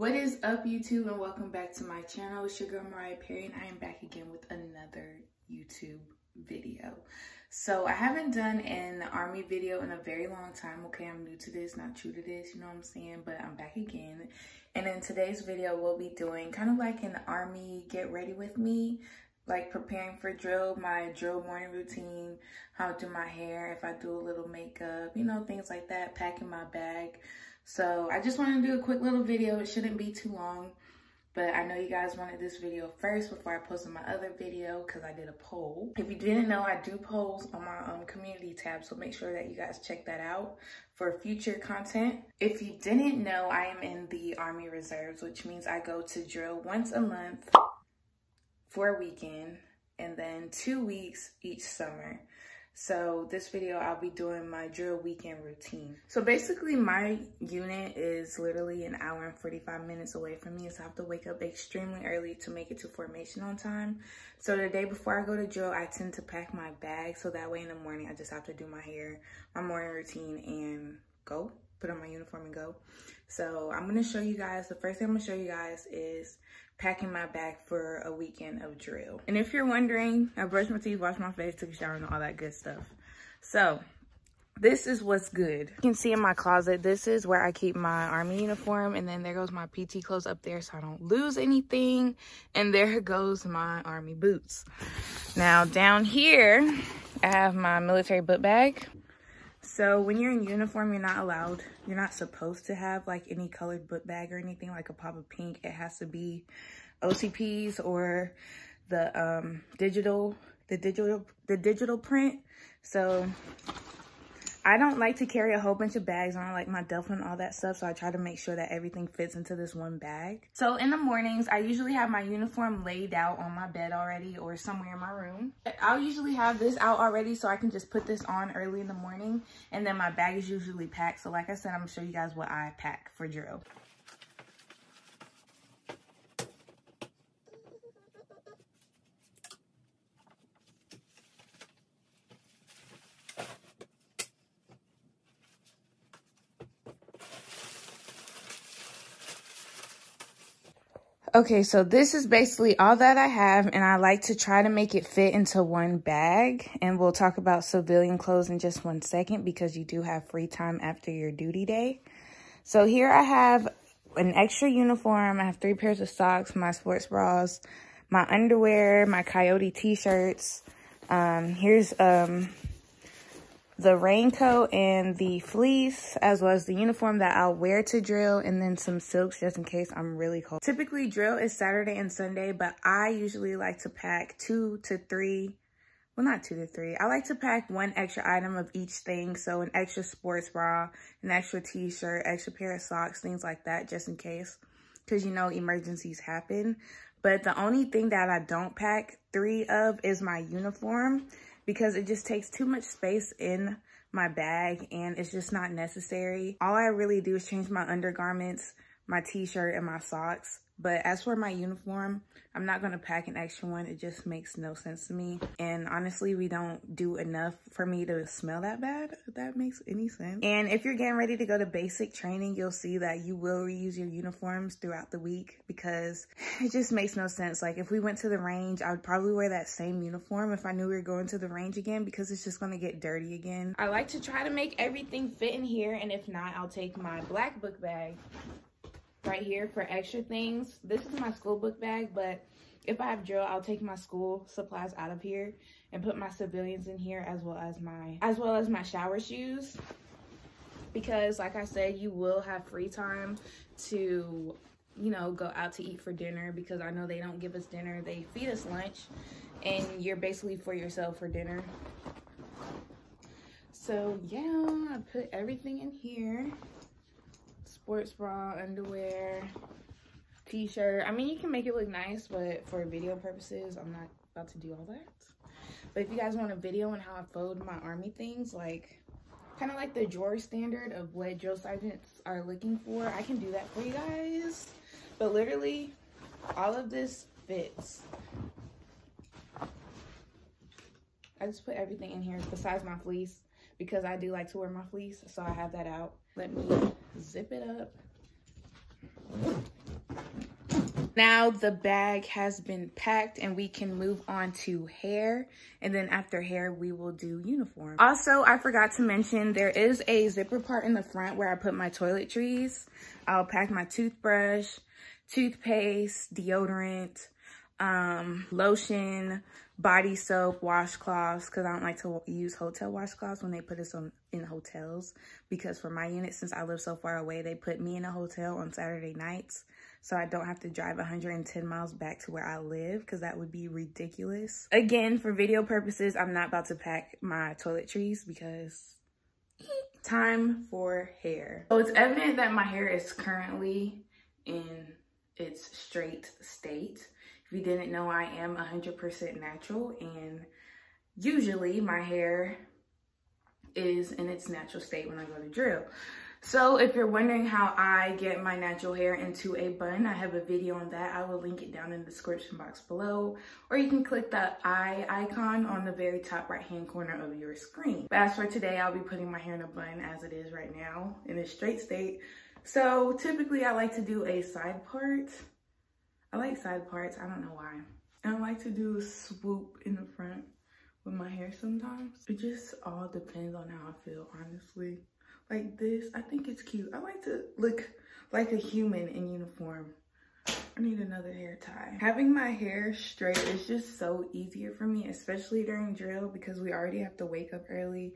What is up, YouTube, and welcome back to my channel. It's your girl Mariah Perry, and I am back again with another YouTube video. So I haven't done an Army video in a very long time. Okay, I'm new to this, not true to this, you know what I'm saying, but I'm back again. And in today's video, we'll be doing kind of like an Army get ready with me, like preparing for drill, my drill morning routine, how to do my hair, if I do a little makeup, you know, things like that, packing my bag. So I just wanted to do a quick little video. It shouldn't be too long, but I know you guys wanted this video first before I posted my other video because I did a poll. If you didn't know, I do polls on my community tab, so make sure that you guys check that out for future content. If you didn't know, I am in the Army Reserves, which means I go to drill once a month for a weekend and then 2 weeks each summer. So this video, I'll be doing my drill weekend routine. So basically my unit is literally an hour and 45 minutes away from me. So I have to wake up extremely early to make it to formation on time. So the day before I go to drill, I tend to pack my bag. So that way in the morning, I just have to do my hair, my morning routine, and go put on my uniform and go. So I'm gonna show you guys, the first thing I'm gonna show you guys is packing my bag for a weekend of drill. And if you're wondering, I brushed my teeth, washed my face, took a shower, and all that good stuff. So this is what's good. You can see in my closet, this is where I keep my Army uniform, and then there goes my PT clothes up there so I don't lose anything. And there goes my Army boots. Now down here, I have my military book bag. So when you're in uniform, you're not supposed to have like any colored book bag or anything, like a pop of pink. It has to be OCPs or the digital print. So I don't like to carry a whole bunch of bags. I don't like my duffel and all that stuff. So I try to make sure that everything fits into this one bag. So in the mornings, I usually have my uniform laid out on my bed already or somewhere in my room. I'll usually have this out already so I can just put this on early in the morning. And then my bag is usually packed. So like I said, I'm gonna show you guys what I pack for drill. Okay, so this is basically all that I have, and I like to try to make it fit into one bag. And we'll talk about civilian clothes in just one second because you do have free time after your duty day. So here I have an extra uniform. I have 3 pairs of socks, my sports bras, my underwear, my Coyote t-shirts. Here's the raincoat and the fleece, as well as the uniform that I'll wear to drill, and then some silks just in case I'm really cold. Typically drill is Saturday and Sunday, but I usually like to pack 2 to 3, well, not 2 to 3. I like to pack 1 extra item of each thing. So an extra sports bra, an extra t-shirt, extra pair of socks, things like that, just in case, because you know, emergencies happen. But the only thing that I don't pack 3 of is my uniform, because it just takes too much space in my bag and it's just not necessary. All I really do is change my undergarments, my t-shirt, and my socks. But as for my uniform, I'm not gonna pack an extra one. It just makes no sense to me. And honestly, we don't do enough for me to smell that bad, if that makes any sense. And if you're getting ready to go to basic training, you'll see that you will reuse your uniforms throughout the week because it just makes no sense. Like if we went to the range, I would probably wear that same uniform if I knew we were going to the range again, because it's just gonna get dirty again. I like to try to make everything fit in here. And if not, I'll take my black book bag right here for extra things. This is my school book bag, but if I have drill, I'll take my school supplies out of here and put my civilians in here, as well as my shower shoes, because like I said, you will have free time to, you know, go out to eat for dinner, because I know they don't give us dinner, they feed us lunch, and you're basically for yourself for dinner. So yeah, I put everything in here. Sports bra, underwear, t-shirt. I mean, you can make it look nice, but for video purposes, I'm not about to do all that. But if you guys want a video on how I fold my Army things, like kind of like the drawer standard of what drill sergeants are looking for, I can do that for you guys. But literally, all of this fits. I just put everything in here besides my fleece, because I do like to wear my fleece, so I have that out. Let me zip it up. Now the bag has been packed and we can move on to hair. And then after hair, we will do uniform. Also, I forgot to mention there is a zipper part in the front where I put my toiletries. I'll pack my toothbrush, toothpaste, deodorant, lotion, body soap, washcloths, because I don't like to use hotel washcloths when they put us on in hotels, because for my unit, since I live so far away, they put me in a hotel on Saturday nights, so I don't have to drive 110 miles back to where I live, because that would be ridiculous. Again, for video purposes, I'm not about to pack my toiletries because time for hair. So it's evident that my hair is currently in its straight state. If you didn't know, I am 100% natural, and usually my hair is in its natural state when I go to drill. So if you're wondering how I get my natural hair into a bun, I have a video on that. I will link it down in the description box below, or you can click the eye icon on the very top right hand corner of your screen. But as for today, I'll be putting my hair in a bun as it is right now in a straight state. So typically I like to do a side part. I like side parts, I don't know why. And I like to do a swoop in the front with my hair sometimes. It just all depends on how I feel, honestly. Like this, I think it's cute. I like to look like a human in uniform. I need another hair tie. Having my hair straight is just so easier for me, especially during drill, because we already have to wake up early,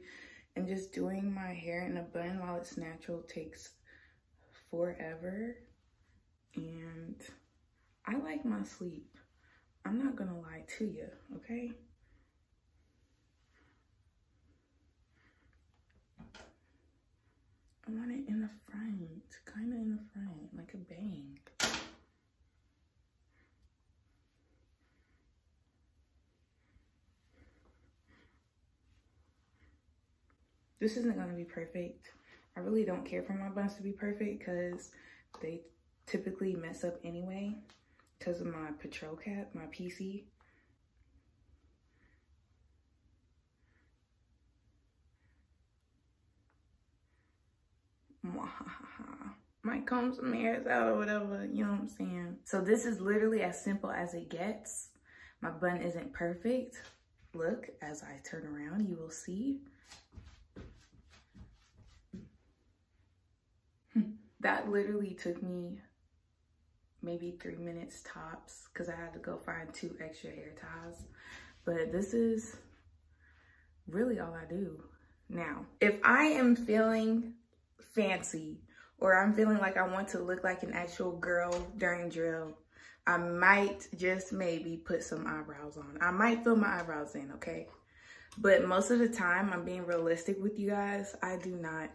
and just doing my hair in a bun while it's natural takes forever. And I like my sleep. I'm not gonna lie to you, okay? I want it in the front, kinda in the front, like a bang. This isn't gonna be perfect. I really don't care for my buns to be perfect because they typically mess up anyway, because of my patrol cap, my PC. Might comb some hairs out or whatever, you know what I'm saying? So this is literally as simple as it gets. My bun isn't perfect. Look, as I turn around, you will see. That literally took me maybe 3 minutes tops, because I had to go find 2 extra hair ties. But this is really all I do. Now, if I am feeling fancy, or I'm feeling like I want to look like an actual girl during drill, I might just maybe put some eyebrows on. I might fill my eyebrows in, okay? But most of the time, I'm being realistic with you guys, I do not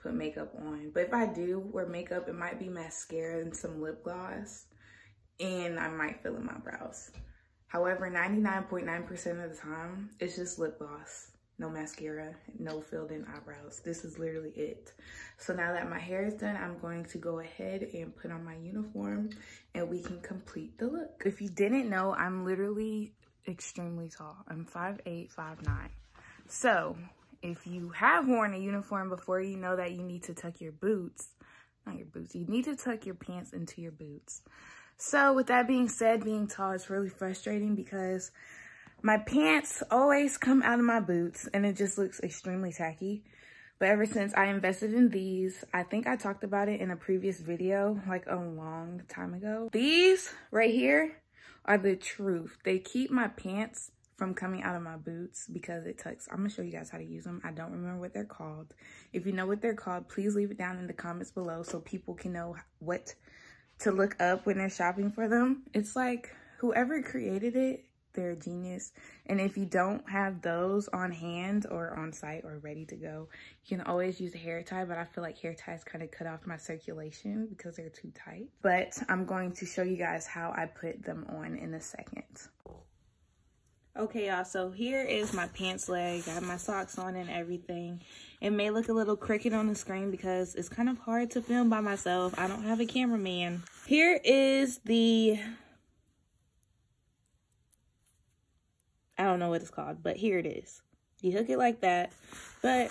put makeup on. But if I do wear makeup, it might be mascara and some lip gloss, and I might fill in my brows. However, 99.9% of the time, it's just lip gloss, no mascara, no filled in eyebrows. This is literally it. So now that my hair is done, I'm going to go ahead and put on my uniform, and we can complete the look. If you didn't know, I'm literally extremely tall. I'm 5'8", 5'9". So if you have worn a uniform before, you know that you need to tuck your boots, not your boots, you need to tuck your pants into your boots. So with that being said, being tall is really frustrating because my pants always come out of my boots and it just looks extremely tacky. But ever since I invested in these, I think I talked about it in a previous video, like a long time ago. These right here are the truth. They keep my pants from coming out of my boots because it tucks. I'm gonna show you guys how to use them. I don't remember what they're called. If you know what they're called, please leave it down in the comments below so people can know what to look up when they're shopping for them. It's like whoever created it, they're a genius. And if you don't have those on hand or on site or ready to go, you can always use a hair tie, but I feel like hair ties kind of cut off my circulation because they're too tight. But I'm going to show you guys how I put them on in a second. Okay, y'all, so here is my pants leg. I have my socks on and everything. It may look a little crooked on the screen because it's kind of hard to film by myself. I don't have a cameraman. Here is the, I don't know what it's called, but here it is. You hook it like that, but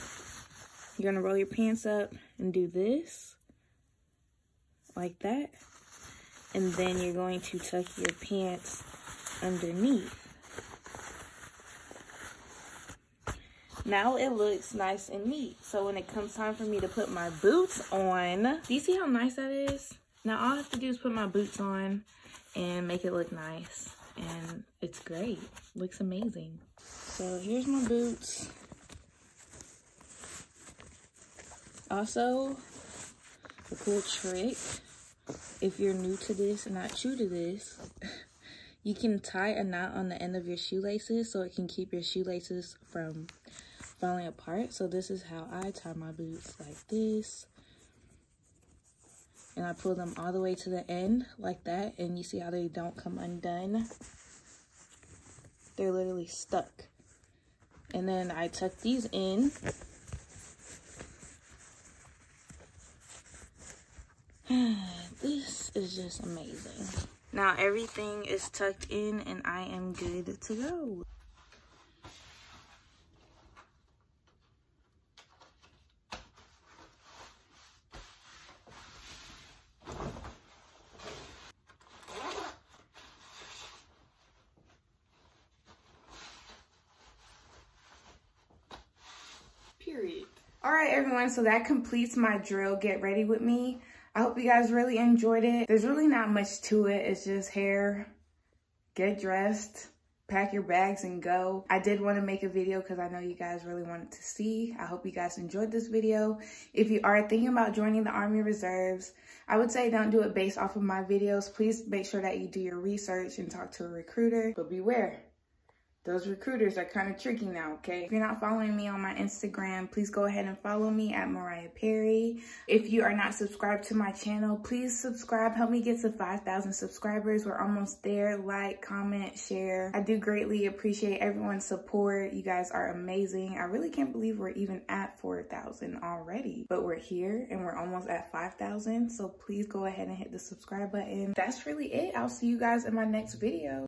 you're gonna roll your pants up and do this like that. and then you're going to tuck your pants underneath. Now it looks nice and neat. So when it comes time for me to put my boots on, do you see how nice that is? Now all I have to do is put my boots on and make it look nice, and it's great. Looks amazing. So here's my boots. Also, a cool trick, if you're new to this and not true to this, you can tie a knot on the end of your shoelaces so it can keep your shoelaces from falling apart. So this is how I tie my boots, like this. And I pull them all the way to the end like that, and you see how they don't come undone? They're literally stuck. And then I tuck these in. This is just amazing. Now everything is tucked in and I am good to go. Period. All right, everyone, so that completes my drill, Get Ready With Me. I hope you guys really enjoyed it. There's really not much to it. It's just hair, get dressed, pack your bags and go. I did want to make a video because I know you guys really wanted to see. I hope you guys enjoyed this video. If you are thinking about joining the Army Reserves, I would say don't do it based off of my videos. Please make sure that you do your research and talk to a recruiter, but beware. Those recruiters are kind of tricky now, okay? If you're not following me on my Instagram, please go ahead and follow me at Mariah Perry. If you are not subscribed to my channel, please subscribe. Help me get to 5,000 subscribers. We're almost there. Like, comment, share. I do greatly appreciate everyone's support. You guys are amazing. I really can't believe we're even at 4,000 already, but we're here and we're almost at 5,000. So please go ahead and hit the subscribe button. That's really it. I'll see you guys in my next video.